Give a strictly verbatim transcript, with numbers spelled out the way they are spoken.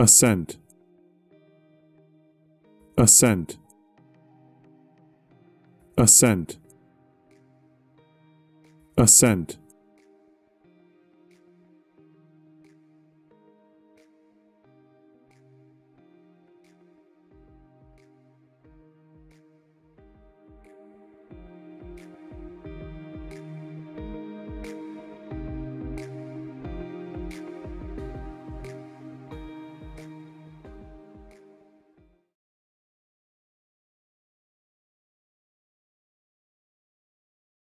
ascent, ascent, ascent, ascent.